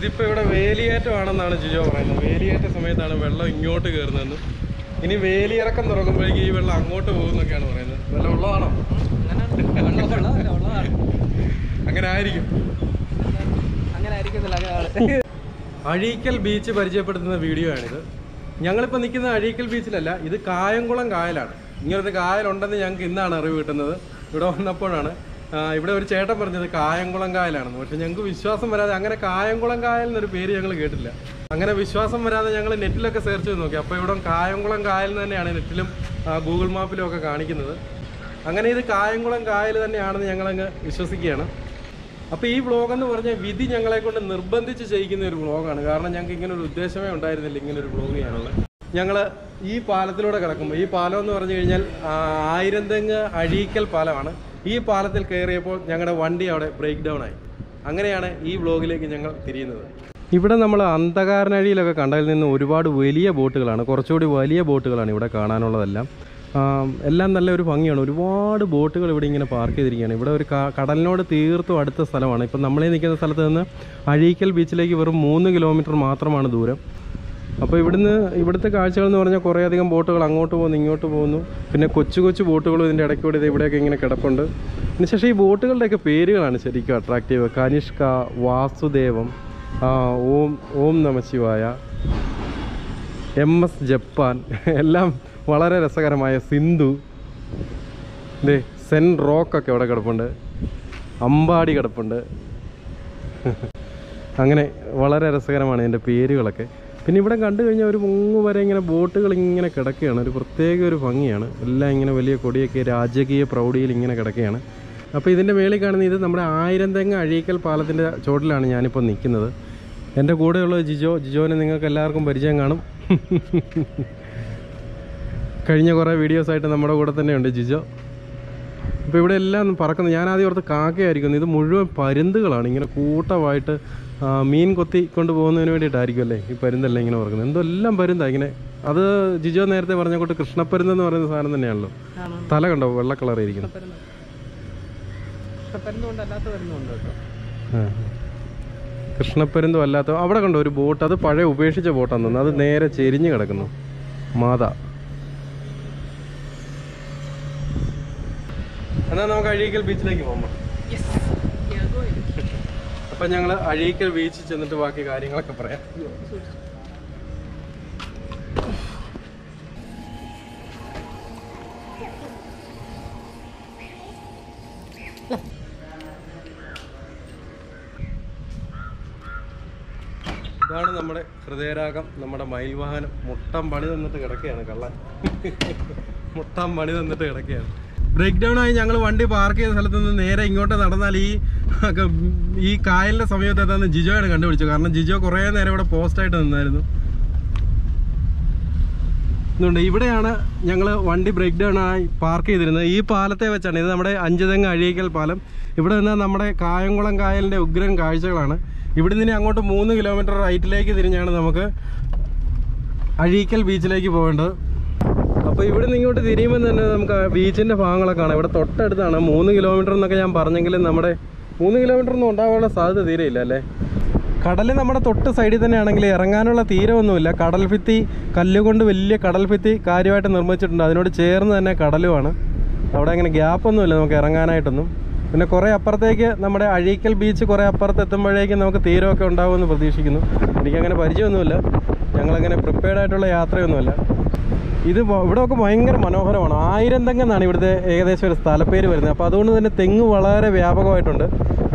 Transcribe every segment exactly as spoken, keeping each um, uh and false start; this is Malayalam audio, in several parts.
ഇതിപ്പോൾ ഇവിടെ വേലിയേറ്റമാണെന്നാണ് ജിജോ പറയുന്നത്. വേലിയേറ്റ സമയത്താണ് വെള്ളം ഇങ്ങോട്ട് കയറുന്നതെന്ന്. ഇനി വേലിയിറക്കം തുറക്കുമ്പോഴേക്കും ഈ വെള്ളം അങ്ങോട്ട് പോകുമെന്നൊക്കെയാണ് പറയുന്നത്. നല്ല വെള്ളമാണോ? അങ്ങനെ ആയിരിക്കും, അങ്ങനെ ആയിരിക്കും. അഴീക്കൽ ബീച്ച് പരിചയപ്പെടുത്തുന്ന വീഡിയോ ആണിത്. ഞങ്ങളിപ്പോൾ നിൽക്കുന്ന അഴീക്കൽ ബീച്ചിലല്ല, ഇത് കായംകുളം കായലാണ്. ഇങ്ങനത്തെ കായലുണ്ടെന്ന് ഞങ്ങൾക്ക് ഇന്നാണ് അറിവ് കിട്ടുന്നത്, ഇവിടെ വന്നപ്പോഴാണ്. ഇവിടെ ഒരു ചേട്ടൻ പറഞ്ഞത് കായംകുളം കായലാണെന്ന്. പക്ഷെ ഞങ്ങൾക്ക് വിശ്വാസം വരാതെ, അങ്ങനെ കായംകുളം കായൽ എന്നൊരു പേര് ഞങ്ങൾ കേട്ടില്ല. അങ്ങനെ വിശ്വാസം വരാതെ ഞങ്ങൾ നെറ്റിലൊക്കെ സെർച്ച് ചെയ്ത് നോക്കി. അപ്പോൾ ഇവിടെ കായംകുളം കായൽ എന്ന് തന്നെയാണ് നെറ്റിലും ഗൂഗിൾ മാപ്പിലും ഒക്കെ കാണിക്കുന്നത്. അങ്ങനെ ഇത് കായംകുളം കായൽ തന്നെയാണെന്ന് ഞങ്ങളങ്ങ് വിശ്വസിക്കുകയാണ്. അപ്പോൾ ഈ വ്ളോഗെന്ന് പറഞ്ഞാൽ വിധി ഞങ്ങളെ കൊണ്ട് നിർബന്ധിച്ച് ചെയ്യിക്കുന്ന ഒരു വ്ളോഗാണ്. കാരണം ഞങ്ങൾക്ക് ഇങ്ങനൊരു ഉദ്ദേശമേ ഉണ്ടായിരുന്നില്ല ഇങ്ങനൊരു വ്ളോഗ് ചെയ്യാനുള്ളത്. ഞങ്ങൾ ഈ പാലത്തിലൂടെ കിടക്കുമ്പോൾ, ഈ പാലം എന്ന് പറഞ്ഞു കഴിഞ്ഞാൽ ആയിരം തെങ്ങ് അഴീക്കൽ പാലമാണ്. ഈ പാലത്തിൽ കയറിയപ്പോൾ ഞങ്ങളുടെ വണ്ടി അവിടെ ബ്രേക്ക് ഡൗൺ ആയി. അങ്ങനെയാണ് ഈ വ്ളോഗിലേക്ക് ഞങ്ങൾ തിരിയുന്നത്. ഇവിടെ നമ്മൾ അന്ധകാരനഴിയിലൊക്കെ കണ്ടതിൽ നിന്ന് ഒരുപാട് വലിയ ബോട്ടുകളാണ്, കുറച്ചുകൂടി വലിയ ബോട്ടുകളാണ് ഇവിടെ കാണാനുള്ളതെല്ലാം. എല്ലാം നല്ല ഒരു ഭംഗിയാണ്. ഒരുപാട് ബോട്ടുകൾ ഇവിടെ ഇങ്ങനെ പാർക്ക് ചെയ്തിരിക്കുകയാണ്. ഇവിടെ ഒരു കടലിനോട് തീർത്തും അടുത്ത സ്ഥലമാണ്. ഇപ്പം നമ്മളീ നിൽക്കുന്ന സ്ഥലത്ത് നിന്ന് അഴീക്കൽ ബീച്ചിലേക്ക് വെറും മൂന്ന് കിലോമീറ്റർ മാത്രമാണ് ദൂരം. അപ്പോൾ ഇവിടുന്ന് ഇവിടുത്തെ കാഴ്ചകൾ എന്ന് പറഞ്ഞാൽ കുറേയധികം ബോട്ടുകൾ അങ്ങോട്ട് പോകുന്നു, ഇങ്ങോട്ട് പോകുന്നു. പിന്നെ കൊച്ചു കൊച്ചു ബോട്ടുകളും ഇതിൻ്റെ ഇടയ്ക്കൂടെ ഇത് ഇവിടെയൊക്കെ ഇങ്ങനെ കിടപ്പുണ്ട്. അതിനുശേഷം ഈ ബോട്ടുകളുടെയൊക്കെ പേരുകളാണ് ശരിക്കും attractive. Kanishka, Vasudevam, Om Om Namashivaya, M S Japan, എല്ലാം വളരെ രസകരമായ സിന്ധു, ദേ സെൻ റോക്കൊക്കെ ഇവിടെ കിടപ്പുണ്ട്, അമ്പാടി കിടപ്പുണ്ട്. അങ്ങനെ വളരെ രസകരമാണ് ഇതിൻ്റെ പേരുകളൊക്കെ. പിന്നെ ഇവിടെ കണ്ടു കഴിഞ്ഞാൽ ഒരു മുങ്ങ് വരെ ഇങ്ങനെ ബോട്ടുകൾ ഇങ്ങനെ കിടക്കുകയാണ്. ഒരു പ്രത്യേക ഒരു ഭംഗിയാണ്. എല്ലാം ഇങ്ങനെ വലിയ കൊടിയൊക്കെ രാജകീയ പ്രൗഢിയിൽ ഇങ്ങനെ കിടക്കുകയാണ്. അപ്പോൾ ഇതിൻ്റെ മേളിൽ കാണുന്ന ഇത് നമ്മുടെ ആയിരം തെങ്ങ് അഴീക്കൽ പാലത്തിൻ്റെ ചോട്ടിലാണ് ഞാനിപ്പോൾ നിൽക്കുന്നത്. എൻ്റെ കൂടെയുള്ളത് ജിജോ. ജിജോനെ നിങ്ങൾക്ക് എല്ലാവർക്കും പരിചയം കാണും. കഴിഞ്ഞ കുറേ വീഡിയോസായിട്ട് നമ്മുടെ കൂടെ തന്നെയുണ്ട് ജിജോ. അപ്പോൾ ഇവിടെ എല്ലാം പറക്കുന്നത് ഞാൻ ആദ്യം ഓർത്ത് കാക്കയായിരിക്കുന്നു. ഇത് മുഴുവൻ പരുന്തുകളാണ്. ഇങ്ങനെ കൂട്ടമായിട്ട് മീൻ കൊത്തി കൊണ്ട് പോകുന്നതിന് വേണ്ടിയിട്ടായിരിക്കും അല്ലേ ഈ പരുന്തല്ലേ ഇങ്ങനെ പറക്കുന്നത്. എന്തോ എല്ലാം പരുന്താണ് ഇങ്ങനെ. അത് ജിജോ നേരത്തെ പറഞ്ഞ കൂട്ട് കൃഷ്ണപ്പരുന്തെന്ന് പറയുന്ന സാധനം തന്നെയാണല്ലോ. തല കണ്ടോ വെള്ള കളർ ഇരിക്കുന്നു. കൃഷ്ണപ്പരുന്തോ അല്ലാത്ത അവിടെ കണ്ടോ ഒരു ബോട്ട്. അത് പഴയ ഉപേക്ഷിച്ച ബോട്ടാന്ന് തോന്നുന്നു. അത് നേരെ ചെരിഞ്ഞ് കിടക്കുന്നു. മാതാ, എന്നാൽ നമുക്ക് അഴീക്കൽ ബീച്ചിലേക്ക് പോകാം. അപ്പം ഞങ്ങൾ അഴീക്കൽ ബീച്ചിൽ ചെന്നിട്ട് ബാക്കി കാര്യങ്ങളൊക്കെ പറയാം. ഇതാണ് നമ്മുടെ ഹൃദയരാഗം, നമ്മുടെ മയിൽ വാഹനം. മുട്ടം പണി തന്നിട്ട് കിടക്കുകയാണ് കള്ളൻ. മുട്ടം പണി തന്നിട്ട് കിടക്കുകയാണ്. ബ്രേക്ക് ഡൗൺ ആയി ഞങ്ങൾ വണ്ടി പാർക്ക് ചെയ്യുന്ന സ്ഥലത്ത് നിന്ന് നേരെ ഇങ്ങോട്ട് നടന്നാൽ ഈ ഈ കായലിൻ്റെ സമീപത്ത് എത്താന്ന് ജിജോയാണ് കണ്ടുപിടിച്ചു. കാരണം ജിജോ കുറേ നേരം ഇവിടെ പോസ്റ്റായിട്ട് നിന്നായിരുന്നു. ഇതുകൊണ്ട് ഇവിടെയാണ് ഞങ്ങൾ വണ്ടി ബ്രേക്ക് ഡൗൺ ആയി പാർക്ക് ചെയ്തിരുന്നത്. ഈ പാലത്തെ വെച്ചാണ്. ഇത് നമ്മുടെ അഞ്ച് തെങ്ങ് അഴീക്കൽ പാലം. ഇവിടെ നിന്നാൽ നമ്മുടെ കായംകുളം കായലിൻ്റെ ഉഗ്രൻ കാഴ്ചകളാണ്. ഇവിടെ നിന്ന് അങ്ങോട്ട് മൂന്ന് കിലോമീറ്റർ റൈറ്റിലേക്ക് തിരിഞ്ഞാണ് നമുക്ക് അഴീക്കൽ ബീച്ചിലേക്ക് പോകേണ്ടത്. അപ്പോൾ ഇവിടെ നിന്ന് ഇങ്ങോട്ട് തിരിയുമ്പോൾ തന്നെ നമുക്ക് ബീച്ചിൻ്റെ ഭാഗങ്ങളൊക്കെ കാണാം. ഇവിടെ തൊട്ടടുത്താണ്. മൂന്ന് കിലോമീറ്റർ എന്നൊക്കെ ഞാൻ പറഞ്ഞെങ്കിലും നമ്മുടെ മൂന്ന് കിലോമീറ്റർ ഒന്നും ഉണ്ടാകാനുള്ള സാധ്യത തീരെയില്ല അല്ലേ. കടൽ നമ്മുടെ തൊട്ട് സൈഡിൽ തന്നെയാണെങ്കിൽ ഇറങ്ങാനുള്ള തീരമൊന്നുമില്ല. കടൽ ഭിത്തി കല്ലുകൊണ്ട് വലിയ കടൽ ഭിത്തി കാര്യമായിട്ട് നിർമ്മിച്ചിട്ടുണ്ട്. അതിനോട് ചേർന്ന് തന്നെ കടലുമാണ്. അവിടെ അങ്ങനെ ഗ്യാപ്പൊന്നുമില്ല നമുക്ക് ഇറങ്ങാനായിട്ടൊന്നും. പിന്നെ കുറേ അപ്പുറത്തേക്ക് നമ്മുടെ അഴീക്കൽ ബീച്ച് കുറേ അപ്പുറത്ത് എത്തുമ്പോഴേക്കും നമുക്ക് തീരമൊക്കെ ഉണ്ടാകുമെന്ന് പ്രതീക്ഷിക്കുന്നു. എനിക്കങ്ങനെ പരിചയമൊന്നുമില്ല. ഞങ്ങളങ്ങനെ പ്രിപ്പയർഡായിട്ടുള്ള യാത്രയൊന്നുമല്ല. ഇത് ഇവിടെ ഒക്കെ ഭയങ്കര മനോഹരമാണ്. ആയിരം തെങ്ങെന്നാണ് ഇവിടുത്തെ ഏകദേശം ഒരു സ്ഥലപ്പേര് വരുന്നത്. അപ്പോൾ അതുകൊണ്ട് തന്നെ തെങ്ങ് വളരെ വ്യാപകമായിട്ടുണ്ട്.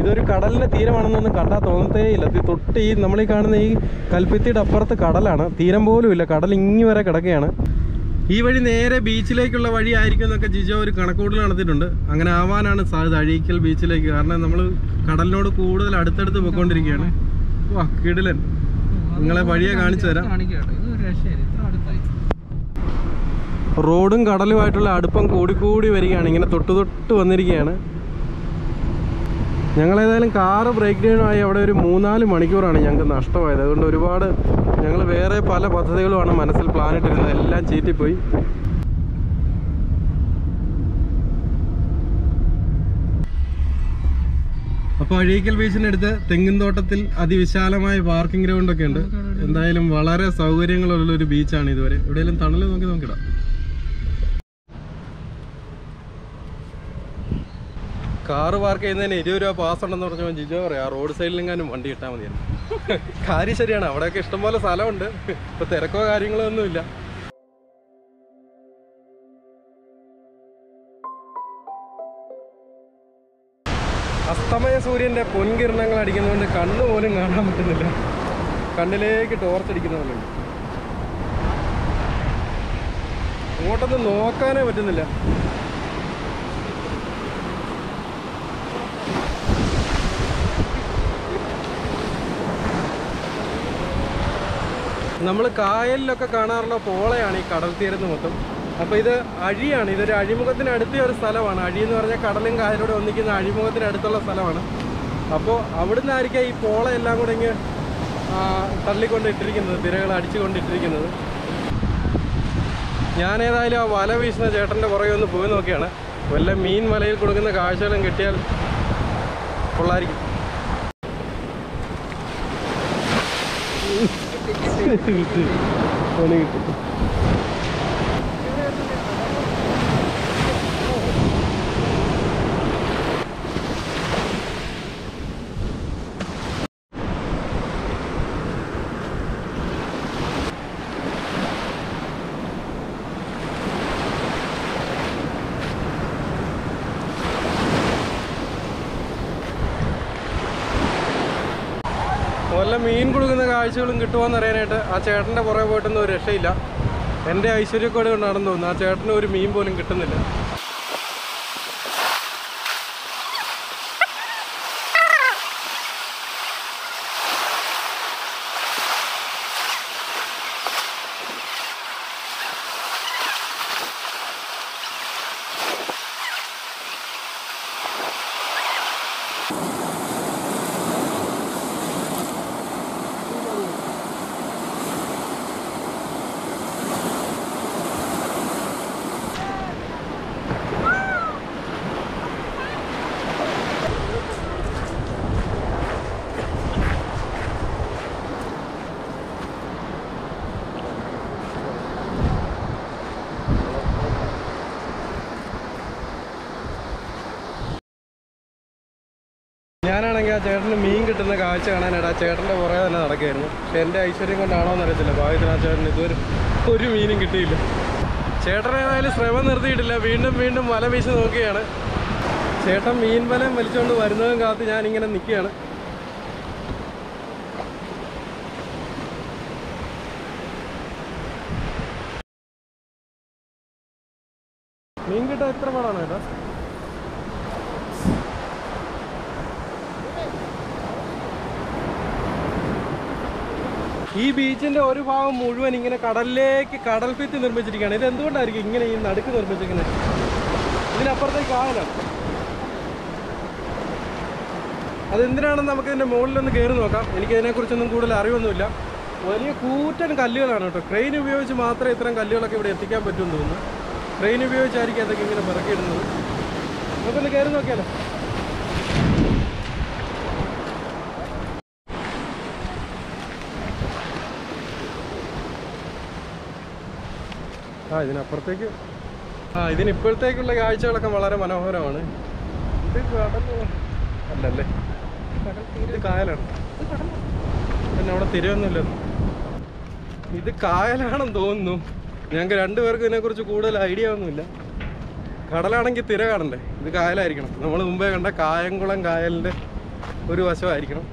ഇതൊരു കടലിൻ്റെ തീരമാണെന്നൊന്നും കണ്ടാൽ തോന്നത്തേ ഇല്ല. തൊട്ട് ഈ നമ്മളീ കാണുന്ന ഈ കൽപ്പിത്തിയുടെ അപ്പുറത്ത് കടലാണ്. തീരം പോലും ഇല്ല. കടൽ ഇങ്ങി വരെ കിടക്കുകയാണ്. ഈ വഴി നേരെ ബീച്ചിലേക്കുള്ള വഴി ആയിരിക്കും എന്നൊക്കെ ജിജോ ഒരു കണക്കൂട്ടൽ നടത്തിയിട്ടുണ്ട്. അങ്ങനെ ആവാനാണ് സാധ്യത അഴീക്കൽ ബീച്ചിലേക്ക്. കാരണം നമ്മൾ കടലിനോട് കൂടുതൽ അടുത്തടുത്ത് പോയിക്കൊണ്ടിരിക്കുകയാണ്. വാ കിടിലൻ, നിങ്ങളെ വഴിയെ കാണിച്ചു തരാം. റോഡും കടലുമായിട്ടുള്ള അടുപ്പം കൂടിക്കൂടി വരികയാണ്. ഇങ്ങനെ തൊട്ട് തൊട്ട് വന്നിരിക്കുകയാണ്. ഞങ്ങളേതായാലും കാറ് ബ്രേക്ക് ഡൗൺ ആയി അവിടെ ഒരു മൂന്നാല് മണിക്കൂറാണ് ഞങ്ങൾക്ക് നഷ്ടമായത്. അതുകൊണ്ട് ഒരുപാട് ഞങ്ങൾ വേറെ പല പദ്ധതികളുമാണ് മനസ്സിൽ പ്ലാനിട്ടിരുന്നത്. എല്ലാം ചീറ്റിപ്പോയി. അപ്പോൾ അഴീക്കൽ ബീച്ചിനടുത്ത് തെങ്ങിൻതോട്ടത്തിൽ അതിവിശാലമായ പാർക്കിംഗ് ഗ്രൗണ്ട് ഒക്കെ ഉണ്ട്. എന്തായാലും വളരെ സൗകര്യങ്ങളുള്ള ഒരു ബീച്ചാണ് ഇതുവരെ. എവിടെയെങ്കിലും തണൽ നോക്കി നോക്കിടാം. കാറ് പാർക്ക് ചെയ്യുന്നതിന് ഇരുപത് രൂപ പാസ് ഉണ്ടെന്ന് പറഞ്ഞപ്പോൾ ജിജോ പറയാം ആ റോഡ് സൈഡിലെങ്ങാനും വണ്ടി കിട്ടാൻ മതിയാണ്. കാര്യം ശരിയാണ്, അവിടെയൊക്കെ ഇഷ്ടംപോലെ സ്ഥലമുണ്ട്. ഇപ്പോൾ തിരക്കോ കാര്യങ്ങളോ ഒന്നുമില്ല. അസ്തമയ സൂര്യൻ്റെ പൊൻകിരണങ്ങൾ അടിക്കുന്നതുകൊണ്ട് കണ്ണ് പോലും കാണാൻ പറ്റുന്നില്ല. കണ്ണിലേക്ക് ടോർച്ചടിക്കുന്ന പോലെയുണ്ട്. അങ്ങോട്ടൊന്നും നോക്കാനേ പറ്റുന്നില്ല. നമ്മൾ കായലിലൊക്കെ കാണാറുള്ള പോളയാണ് ഈ കടൽ തീരുന്ന മൊത്തം. അപ്പോൾ ഇത് അഴിയാണ്. ഇതൊരു അഴിമുഖത്തിനടുത്ത ഒരു സ്ഥലമാണ്. അഴി എന്ന് പറഞ്ഞാൽ കടലും കായലോടെ ഒന്നിക്കുന്ന അഴിമുഖത്തിനടുത്തുള്ള സ്ഥലമാണ്. അപ്പോൾ അവിടുന്നായിരിക്കാം ഈ പോളയെല്ലാം കൂടെ ഇങ്ങ് തള്ളിക്കൊണ്ടിട്ടിരിക്കുന്നത്, തിരകൾ അടിച്ചു കൊണ്ടിട്ടിരിക്കുന്നത്. ഞാനേതായാലും ആ വല വീശുന്ന ചേട്ടൻ്റെ പുറകെ ഒന്ന് പോയി നോക്കിയാണ്. വല്ല മീൻ വലയിൽ കൊടുക്കുന്ന കാഴ്ചകളും കിട്ടിയാൽ കൊള്ളായിരിക്കും. വല്ല മീൻ കൊടുക്കുന്ന കാഴ്ചകളും കിട്ടുമോയെന്നറിയാനായിട്ട് ആ ചേട്ടൻ്റെ പുറകെ പോയിട്ടൊന്നും ഒരു രക്ഷയില്ല. എൻ്റെ ഐശ്വര്യക്കോട് കൊണ്ടാണെന്ന് തോന്നുന്നു, ആ ചേട്ടന് ഒരു മീൻ പോലും കിട്ടുന്നില്ല. ഞാനാണെങ്കിൽ ആ ചേട്ടന് മീൻ കിട്ടുന്ന കാഴ്ച കാണാനായിട്ട് ആ ചേട്ടൻ്റെ പുറകെ തന്നെ നടക്കുകയായിരുന്നു. പക്ഷെ എൻ്റെ ഐശ്വര്യം കൊണ്ടാണോ എന്നറിയത്തില്ല, ഭാഗ്യത്തിന് ആ ചേട്ടന് ഇതുവരെ ഒരു മീനും കിട്ടിയില്ല. ചേട്ടനേതായാലും ശ്രമം നിർത്തിയിട്ടില്ല, വീണ്ടും വീണ്ടും വല വീശി നോക്കുകയാണ്. ചേട്ടൻ മീൻ വലം വലിച്ചുകൊണ്ട് വരുന്നതും കാത്ത് ഞാനിങ്ങനെ നിൽക്കുകയാണ്. മീൻ കിട്ടാൻ എത്ര പാടാണ് ചേട്ടാ. ഈ ബീച്ചിൻ്റെ ഒരു ഭാഗം മുഴുവൻ ഇങ്ങനെ കടലിലേക്ക് കടൽ ഭിത്തി നിർമ്മിച്ചിരിക്കുകയാണ്. ഇത് എന്തുകൊണ്ടായിരിക്കും ഇങ്ങനെ ഈ നടുക്ക് നിർമ്മിച്ചിരിക്കുന്നത്? ഇതിനപ്പുറത്തേക്ക് കായലാണ്. അതെന്തിനാണെന്ന് നമുക്ക് ഇതിൻ്റെ മുകളിലൊന്ന് കയറി നോക്കാം. എനിക്കതിനെക്കുറിച്ചൊന്നും കൂടുതൽ അറിവൊന്നുമില്ല. വലിയ കൂറ്റൻ കല്ലുകളാണ് കേട്ടോ. ക്രെയിൻ ഉപയോഗിച്ച് മാത്രമേ ഇത്തരം കല്ലുകളൊക്കെ ഇവിടെ എത്തിക്കാൻ പറ്റുമെന്ന് തോന്നുന്നു. ക്രെയിൻ ഉപയോഗിച്ചായിരിക്കും അതൊക്കെ ഇങ്ങനെ പിറക്കിയിടുന്നത്. നമുക്കൊന്ന് കയറി നോക്കിയാലോ. ആ ഇതിനപ്പുറത്തേക്ക് ആ ഇതിനിപ്പോഴത്തേക്കുള്ള കാഴ്ചകളൊക്കെ വളരെ മനോഹരമാണ്. ഇത് കടല് അല്ലല്ലേ, ഇത് കായലാണ്. പിന്നെ അവിടെ തിരയൊന്നുമില്ല. ഇത് കായലാണെന്ന് തോന്നുന്നു. ഞങ്ങൾക്ക് രണ്ടുപേർക്കും ഇതിനെക്കുറിച്ച് കൂടുതൽ ഐഡിയ ഒന്നുമില്ല. കടലാണെങ്കിൽ തിര കാണണ്ടേ, ഇത് കായലായിരിക്കണം. നമ്മൾ മുമ്പേ കണ്ട കായംകുളം കായലിൻ്റെ ഒരു വശമായിരിക്കണം.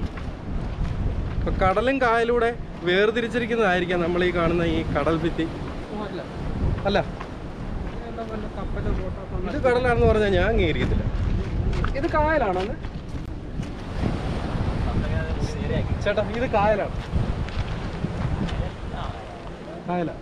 അപ്പം കടലും കായലൂടെ വേർതിരിച്ചിരിക്കുന്നതായിരിക്കാം നമ്മൾ ഈ കാണുന്ന ഈ കടൽ ഭിത്തി. അല്ല ഇത് കടലാണെന്ന് പറഞ്ഞാൽ ഞാൻ അംഗീകരിക്കത്തില്ല. ഇത് കായലാണോ ചേട്ടാ? ഇത് കായലാണ്, കായലാ.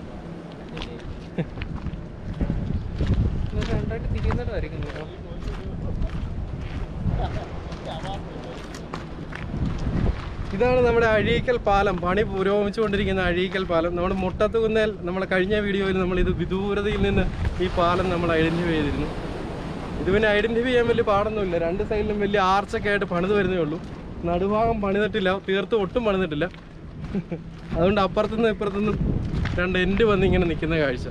ഇതാണ് നമ്മുടെ അഴീക്കൽ പാലം. പണി പുരോഗമിച്ചുകൊണ്ടിരിക്കുന്ന അഴീക്കൽ പാലം. നമ്മുടെ മുട്ടത്തുകുന്നേൽ നമ്മുടെ കഴിഞ്ഞ വീഡിയോയിൽ നമ്മളിത് വിദൂരതയിൽ നിന്ന് ഈ പാലം നമ്മൾ ഐഡൻറ്റിഫൈ ചെയ്തിരുന്നു. ഇത് പിന്നെ ഐഡന്റിഫൈ ചെയ്യാൻ വലിയ പാടൊന്നുമില്ല. രണ്ട് സൈഡിലും വലിയ ആർച്ചൊക്കെ ആയിട്ട് പണിത് വരുന്നേ ഉള്ളൂ. നടുഭാഗം പണിതിട്ടില്ല, തീർത്ത് ഒട്ടും പണിതിട്ടില്ല. അതുകൊണ്ട് അപ്പുറത്തുനിന്നും ഇപ്പുറത്തുനിന്നും രണ്ട് എൻഡ് വന്ന് ഇങ്ങനെ നിൽക്കുന്ന കാഴ്ച.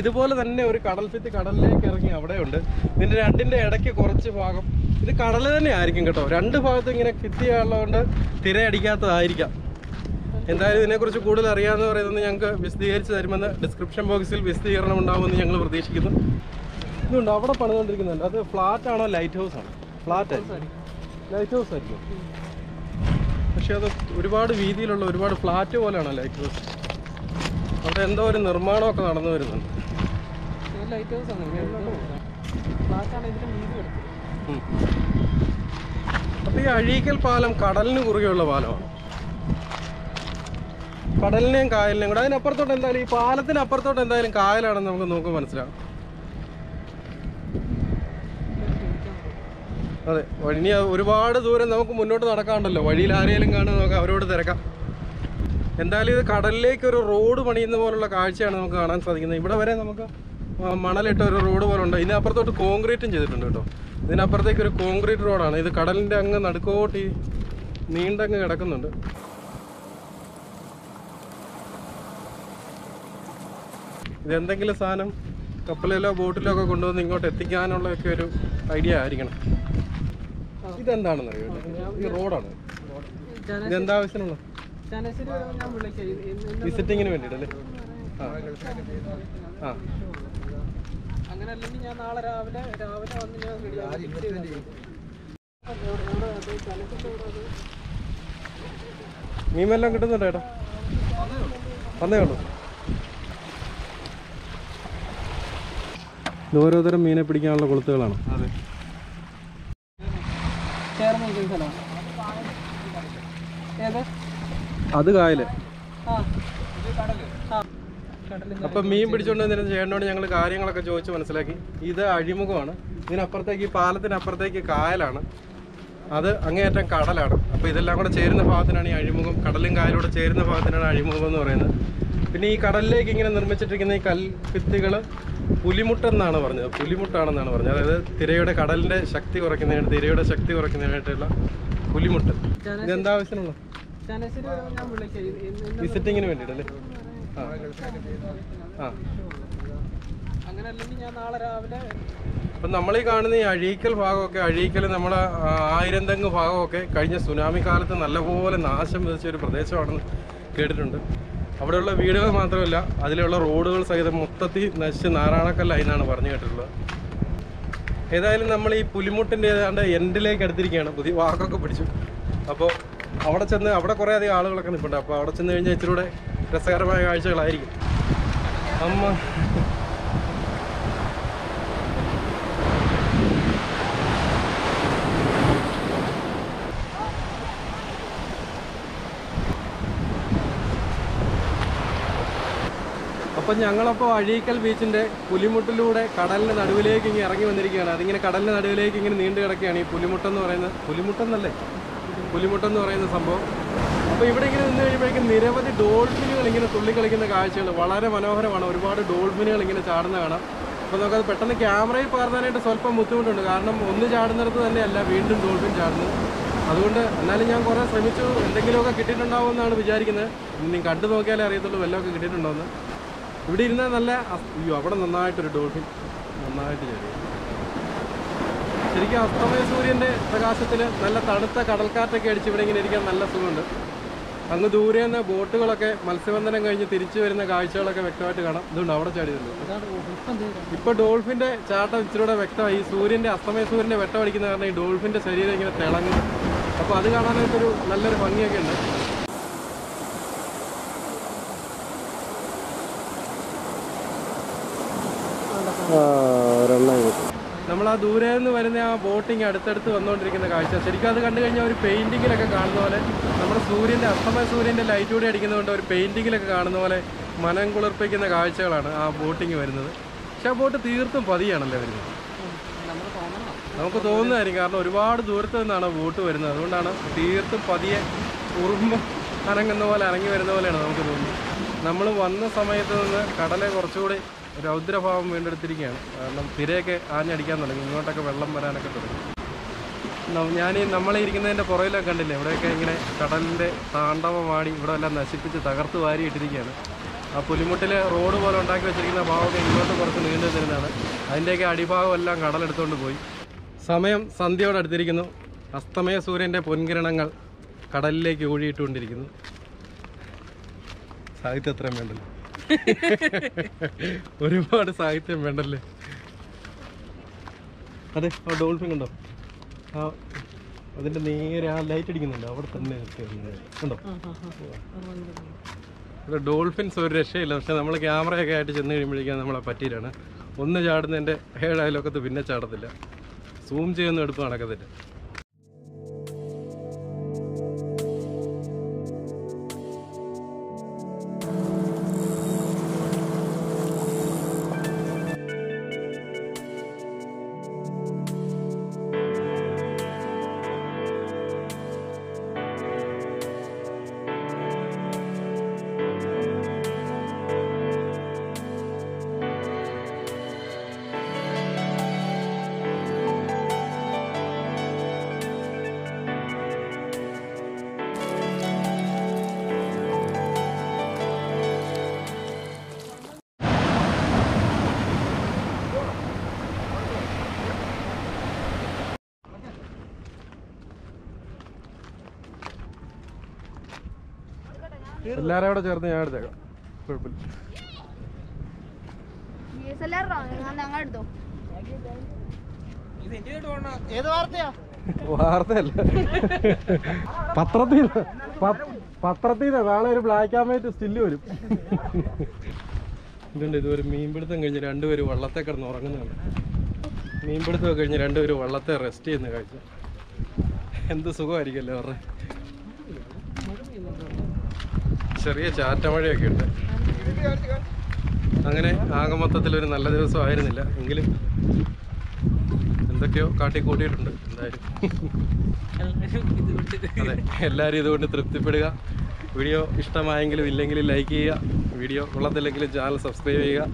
ഇതുപോലെ തന്നെ ഒരു കടൽ ഭിത്തി കടലിലേക്ക് ഇറങ്ങി അവിടെയുണ്ട്. ഇതിൻ്റെ രണ്ടിൻ്റെ ഇടയ്ക്ക് കുറച്ച് ഭാഗം ഇത് കടൽ തന്നെ ആയിരിക്കും കേട്ടോ. രണ്ട് ഭാഗത്തും ഇങ്ങനെ ഭിത്തിയുള്ളതുകൊണ്ട് തിരയടിക്കാത്തതായിരിക്കാം. എന്തായാലും ഇതിനെക്കുറിച്ച് കൂടുതൽ അറിയാമെന്ന് പറയുന്നത് ഞങ്ങൾക്ക് വിശദീകരിച്ച് തരുമെന്ന്, ഡിസ്ക്രിപ്ഷൻ ബോക്സിൽ വിശദീകരണം ഉണ്ടാകുമെന്ന് ഞങ്ങൾ പ്രതീക്ഷിക്കുന്നു. ഇതുണ്ട് അവിടെ പണിതുകൊണ്ടിരിക്കുന്നുണ്ട്. അത് ഫ്ലാറ്റ് ആണോ ലൈറ്റ് ഹൗസ് ആണോ? ഫ്ലാറ്റ് ലൈറ്റ് ഹൗസ് ആയിരിക്കും. പക്ഷെ അത് ഒരുപാട് വീതിയിലുള്ള ഒരുപാട് ഫ്ലാറ്റ് പോലെയാണോ ലൈറ്റ് ഹൗസ്? അവിടെ എന്തോ ഒരു നിർമ്മാണമൊക്കെ നടന്നു വരുന്നുണ്ട്. ലൈറ്റ് ഹൗസ് അപ്പോൾ ഈ അഴീക്കൽ പാലം കടലിന് കുറുകെയുള്ള പാലമാണ്. കടലിനെയും കായലിനെയും കൂടെ അതിനപ്പുറത്തോട്ട് എന്തായാലും ഈ പാലത്തിനപ്പുറത്തോട്ട് എന്തായാലും കായലാണെന്ന് നമുക്ക് നോക്കി മനസ്സിലാവും. അതെ, വഴി ഒരുപാട് ദൂരം നമുക്ക് മുന്നോട്ട് നടക്കാണ്ടല്ലോ. വഴിയിൽ ആരെങ്കിലും കാണാൻ നമുക്ക് അവരോട് തിരക്കാം. എന്തായാലും ഇത് കടലിലേക്ക് ഒരു റോഡ് പണിയുന്ന പോലുള്ള കാഴ്ചയാണ് നമുക്ക് കാണാൻ സാധിക്കുന്നത്. ഇവിടെ വരെ നമുക്ക് മണലിട്ട ഒരു റോഡ് പോലെ ഉണ്ട്. ഇതിനപ്പുറത്തോട്ട് കോൺക്രീറ്റും ചെയ്തിട്ടുണ്ട് കേട്ടോ. ഇതിനപ്പുറത്തേക്ക് ഒരു കോൺക്രീറ്റ് റോഡാണ്. ഇത് കടലിൻ്റെ അങ്ങ് നടുക്കോട്ട് നീണ്ടങ്ങ് കിടക്കുന്നുണ്ട്. ഇതെന്തെങ്കിലും സാധനം കപ്പലിലോ ബോട്ടിലോ ഒക്കെ കൊണ്ടുവന്ന് ഇങ്ങോട്ട് എത്തിക്കാനുള്ള ഒക്കെ ഒരു ഐഡിയ ആയിരിക്കണം. ഇതെന്താണെന്ന് അറിയാമോ? ഈ റോഡാണ്. ഇതെന്താവശ്യമുള്ള വിസിറ്റിങ്ങിന് വേണ്ടിയിട്ടല്ലേ? ആ, അങ്ങനെ അല്ലെങ്കിൽ ഞാൻ നാളെ രാവിലെ രാവിലെ വന്ന് ഞാൻ മീമെല്ലാം കിട്ടുന്നുണ്ടോ ഏട്ടാ? വന്നേ ഉള്ളൂ. ഓരോതരം മീനെ പിടിക്കാനുള്ള കൊളുത്തുകളാണ്. അതെ, അത് കായല്. അപ്പം മീൻ പിടിച്ചുകൊണ്ട് ചേട്ടനോട് ഞങ്ങൾ കാര്യങ്ങളൊക്കെ ചോദിച്ച് മനസ്സിലാക്കി. ഇത് അഴിമുഖമാണ്. ഇതിനപ്പുറത്തേക്ക് ഈ പാലത്തിനപ്പുറത്തേക്ക് കായലാണ്, അത് അങ്ങേയറ്റം കടലാണ്. അപ്പോൾ ഇതെല്ലാം കൂടെ ചേരുന്ന ഭാഗത്തിനാണ് ഈ അഴിമുഖം. കടലും കായലൂടെ ചേരുന്ന ഭാഗത്തിനാണ് അഴിമുഖം എന്ന് പറയുന്നത്. പിന്നെ ഈ കടലിലേക്ക് ഇങ്ങനെ നിർമ്മിച്ചിട്ടിരിക്കുന്ന ഈ കൽഭിത്തികൾ പുലിമുട്ടെന്നാണ് പറഞ്ഞത്, പുലിമുട്ടാണെന്നാണ് പറഞ്ഞത്. അതായത് തിരയുടെ കടലിൻ്റെ ശക്തി കുറയ്ക്കുന്നതിനായിട്ട്, തിരയുടെ ശക്തി കുറയ്ക്കുന്നതിനായിട്ടുള്ള പുലിമുട്ട്. ഇതെന്താ ആവശ്യമുള്ള വിസിറ്റിങ്ങിന് വേണ്ടിയിട്ടല്ലേ? ആ, അങ്ങനെ അല്ലെങ്കിൽ ഞാൻ നാളെ രാവിലെ. അപ്പം നമ്മളീ കാണുന്ന ഈ അഴീക്കൽ ഭാഗമൊക്കെ, അഴീക്കൽ നമ്മുടെ ആയിരം തെങ്ങ് ഭാഗമൊക്കെ കഴിഞ്ഞ സുനാമി കാലത്ത് നല്ലപോലെ നാശം വിധിച്ച ഒരു പ്രദേശമാണെന്ന് കേട്ടിട്ടുണ്ട്. അവിടെയുള്ള വീടുകൾ മാത്രമല്ല, അതിലുള്ള റോഡുകൾ സഹിതം മൊത്തത്തിൽ നശിച്ച് നാരായണക്കല്ലായി എന്നാണ് പറഞ്ഞു കേട്ടിട്ടുള്ളത്. ഏതായാലും നമ്മൾ ഈ പുലിമുട്ടിൻ്റെ ഏതാണ്ട് എൻഡിലേക്ക് അടുത്തിരിക്കുകയാണ്. പുതിയ വാക്കൊക്കെ പിടിച്ചു. അപ്പോൾ അവിടെ ചെന്ന് അവിടെ കുറേ അധികം ആളുകളൊക്കെ നിൽപ്പുണ്ട്. അപ്പോൾ അവിടെ ചെന്ന് കഴിഞ്ഞാൽ ഇച്ചിരൂടെ രസകരമായ കാഴ്ചകളായിരിക്കും. അമ്മ അപ്പം ഞങ്ങളപ്പോൾ അഴീക്കൽ ബീച്ചിൻ്റെ പുലിമുട്ടിലൂടെ കടലിൻ്റെ നടുവിലേക്ക് ഇങ്ങനെ ഇറങ്ങി വന്നിരിക്കുകയാണ്. അതിങ്ങനെ കടലിൻ്റെ നടുവിലേക്ക് ഇങ്ങനെ നീണ്ടു കിടക്കുകയാണ് ഈ പുലിമുട്ടെന്ന് പറയുന്നത്. പുലിമുട്ടെന്നല്ലേ പുലിമുട്ടെന്ന് പറയുന്ന സംഭവം. അപ്പോൾ ഇവിടെ ഇങ്ങനെ നിന്ന് കഴിയുമ്പോഴേക്കും നിരവധി ഡോൾഫിനുകൾ ഇങ്ങനെ തുള്ളിക്കളിക്കുന്ന കാഴ്ചകൾ വളരെ മനോഹരമാണ്. ഒരുപാട് ഡോൾഫിനുകൾ ഇങ്ങനെ ചാടുന്ന കാണാം. അപ്പോൾ നമുക്കത് പെട്ടെന്ന് ക്യാമറയിൽ പകർത്താനായിട്ട് സ്വല്പം ബുദ്ധിമുട്ടുണ്ട്. കാരണം ഒന്ന് ചാടുന്നിടത്ത് തന്നെയല്ല വീണ്ടും ഡോൾഫിൻ ചാടുന്നത്. അതുകൊണ്ട് എന്നാലും ഞാൻ കുറേ ശ്രമിച്ചു. എന്തെങ്കിലുമൊക്കെ കിട്ടിയിട്ടുണ്ടാവുമെന്നാണ് വിചാരിക്കുന്നത്. ഇനി കണ്ടു നോക്കിയാലേ അറിയത്തുള്ളൂ വല്ലതൊക്കെ കിട്ടിയിട്ടുണ്ടോയെന്ന്. ഇവിടെ ഇരുന്നാൽ നല്ല അയ്യോ, അവിടെ നന്നായിട്ടൊരു ഡോൾഫിൻ നന്നായിട്ട് ചേരും. ശരിക്കും അസ്തമയ സൂര്യൻ്റെ പ്രകാശത്തിൽ നല്ല തണുത്ത കടൽക്കാറ്റൊക്കെ അടിച്ച് ഇവിടെ ഇങ്ങനെ ഇരിക്കാൻ നല്ല സുഖമുണ്ട്. അങ്ങ് ദൂരെ നിന്ന് ബോട്ടുകളൊക്കെ മത്സ്യബന്ധനം കഴിഞ്ഞ് തിരിച്ചു വരുന്ന കാഴ്ചകളൊക്കെ വ്യക്തമായിട്ട് കാണാം. ഇതുകൊണ്ട് അവിടെ ചാടിയതുണ്ട്. ഇപ്പോൾ ഡോൾഫിൻ്റെ ചാട്ടം ഇച്ചിരൂടെ വ്യക്തമായി. ഈ സൂര്യൻ്റെ അസ്തമയ സൂര്യൻ്റെ വെട്ടം അടിക്കുന്ന കാരണം ഈ ഡോൾഫിൻ്റെ ശരീരം ഇങ്ങനെ തിളങ്ങുന്നു. അപ്പോൾ അത് കാണാനായിട്ടൊരു നല്ലൊരു ഭംഗിയൊക്കെ ഉണ്ട്. നമ്മൾ ആ ദൂരെ നിന്ന് വരുന്ന ആ ബോട്ടിങ് അടുത്തടുത്ത് വന്നുകൊണ്ടിരിക്കുന്ന കാഴ്ച ശരിക്കും അത് കണ്ടു കഴിഞ്ഞാൽ ഒരു പെയിൻറ്റിങ്ങിലൊക്കെ കാണുന്ന പോലെ, നമ്മുടെ സൂര്യൻ്റെ അസ്തമയ സൂര്യൻ്റെ ലൈറ്റ് കൂടി അടിക്കുന്നതുകൊണ്ട് ഒരു പെയിൻറ്റിങ്ങിലൊക്കെ കാണുന്ന പോലെ മനം കുളിർപ്പിക്കുന്ന കാഴ്ചകളാണ് ആ ബോട്ടിങ് വരുന്നത്. പക്ഷെ ആ ബോട്ട് തീർത്തും പതിയാണല്ലേ വരുന്നത്, നമുക്ക് തോന്നുന്നതായിരിക്കും. കാരണം ഒരുപാട് ദൂരത്ത് നിന്നാണ് ബോട്ട് വരുന്നത്. അതുകൊണ്ടാണ് തീർത്തും പതിയെ ഉറുമ്പ് അനങ്ങുന്ന പോലെ അനങ്ങി വരുന്ന പോലെയാണ് നമുക്ക് തോന്നുന്നത്. നമ്മൾ വന്ന സമയത്ത് നിന്ന് കടലെ കുറച്ചുകൂടി രൗദ്രഭാവം വീണ്ടെടുത്തിരിക്കുകയാണ്. കാരണം തിരയൊക്കെ ആഞ്ഞടിക്കാൻ തുടങ്ങി, ഇങ്ങോട്ടൊക്കെ വെള്ളം വരാനൊക്കെ തുടങ്ങി. ഞാൻ നമ്മളെ ഇരിക്കുന്നതിൻ്റെ പുറകിലൊക്കെ കണ്ടില്ലേ, ഇവിടെയൊക്കെ ഇങ്ങനെ കടലിൻ്റെ താണ്ഡവമാടി ഇവിടെ എല്ലാം നശിപ്പിച്ച് തകർത്ത് വാരിയിട്ടിരിക്കുകയാണ്. ആ പുലിമുട്ടിൽ റോഡ് പോലെ ഉണ്ടാക്കി വെച്ചിരിക്കുന്ന ഭാഗമൊക്കെ ഇങ്ങോട്ട് കുറച്ച് നീണ്ടു തരുന്നതാണ്. അതിൻ്റെയൊക്കെ അടിഭാഗം എല്ലാം കടലെടുത്തുകൊണ്ട് പോയി. സമയം സന്ധ്യയോടടുത്തിരിക്കുന്നു. അസ്തമയ സൂര്യൻ്റെ പൊൻകിരണങ്ങൾ കടലിലേക്ക് ഒഴുകിയിട്ടുകൊണ്ടിരിക്കുന്നു. സാഹിത്യം എത്രയും വേണ്ടല്ലോ, ഒരുപാട് സാഹിത്യം വേണ്ടല്ലേ. അതെ, ആ ഡോൾഫിൻ ഉണ്ടോ? ആ, അതിൻ്റെ നേരെ ആ ലൈറ്റ് അടിക്കുന്നുണ്ടോ? അവിടെ തന്നെ ഉണ്ടോ? ഇവിടെ ഡോൾഫിൻസ് ഒരു രക്ഷയില്ല. പക്ഷെ നമ്മൾ ക്യാമറയൊക്കെ ആയിട്ട് ചെന്ന് കഴിയുമ്പോഴേക്കും നമ്മളെ പറ്റിയിട്ടാണ്. ഒന്ന് ചാടുന്നതിൻ്റെ ഏഴായാലൊക്കത്ത് പിന്നെ ചാടത്തില്ല. സൂം ചെയ്യുന്ന എടുപ്പ് നടക്കത്തില്ല. എല്ലാരും കൂടെ ചേർന്ന് ഞാൻ എടുത്തേക്കാം, കുഴപ്പമില്ല. വാർത്തയല്ല, പത്രത്തിൽ പത്രത്തിൽ നാളെ ഒരു ബ്ലാക്ക് ആൻഡ് വൈറ്റ് സ്റ്റില് വരും. ഇതുണ്ട്, ഇതൊരു മീൻപിടുത്തം കഴിഞ്ഞ് രണ്ടുപേര് വള്ളത്തെ കിടന്ന് ഉറങ്ങുന്നതാണ്. മീൻപിടുത്തമൊക്കെ കഴിഞ്ഞ് രണ്ടുപേര് വള്ളത്തെ റെസ്റ്റ് ചെയ്യുന്ന കാഴ്ച എന്ത് സുഖമായിരിക്കല്ലേ. അവരുടെ ചെറിയ ചാറ്റമഴയൊക്കെ ഉണ്ട്. അങ്ങനെ ആകെ മൊത്തത്തിൽ ഒരു നല്ല ദിവസം ആയിരുന്നില്ല. എങ്കിലും എന്തൊക്കെയോ കാട്ടിക്കൂട്ടിയിട്ടുണ്ട്. എന്തായാലും അതെ, എല്ലാവരും ഇതുകൊണ്ട് തൃപ്തിപ്പെടുക. വീഡിയോ ഇഷ്ടമായെങ്കിലും ഇല്ലെങ്കിലും ലൈക്ക് ചെയ്യുക. വീഡിയോ ഉള്ളതില്ലെങ്കിലും ചാനൽ സബ്സ്ക്രൈബ് ചെയ്യുക.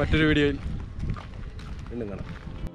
മറ്റൊരു വീഡിയോയിൽ വീണ്ടും കാണാം.